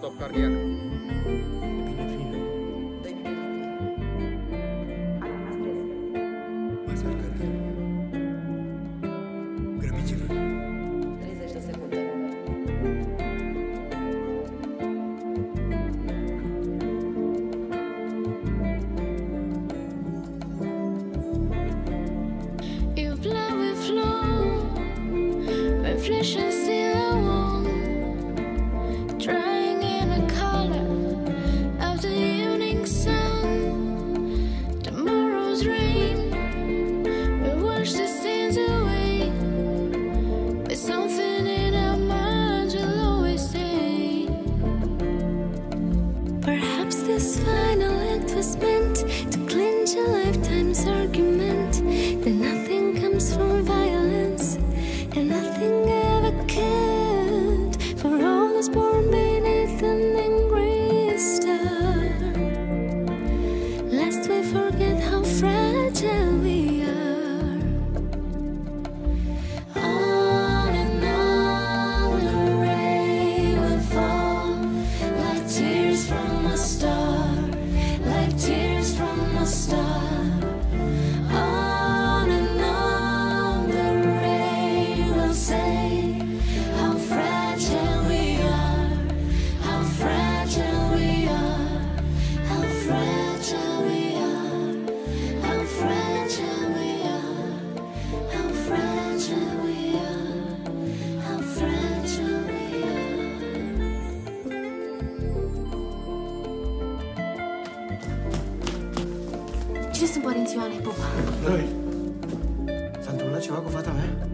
Christoph Carrier. Bine, bine. Masar Carrier. Grăbiți-vă. 30 de secunde. You play with flow, reflections in the wall, drying in the color of the evening sun. Tomorrow's rain will wash the sins away, but something in our minds will always stay. Perhaps this final act was meant to clinch a lifetime's argument, that nothing comes from violence, and nothing ever could, for all was born beneath an angry star. Lest we forget how fragile we are. On and on a ray will fall, like tears from a star, like tears from a star. Cine sunt părinții Ioanei Popa? Noi! S-a întâmplat ceva cu fata mea?